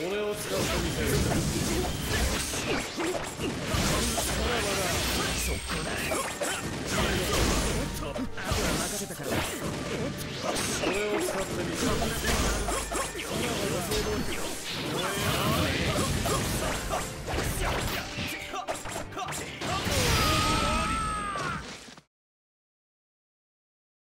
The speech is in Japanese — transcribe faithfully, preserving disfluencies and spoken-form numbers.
れを使うと見せる。そこだ。それを使ってみせる。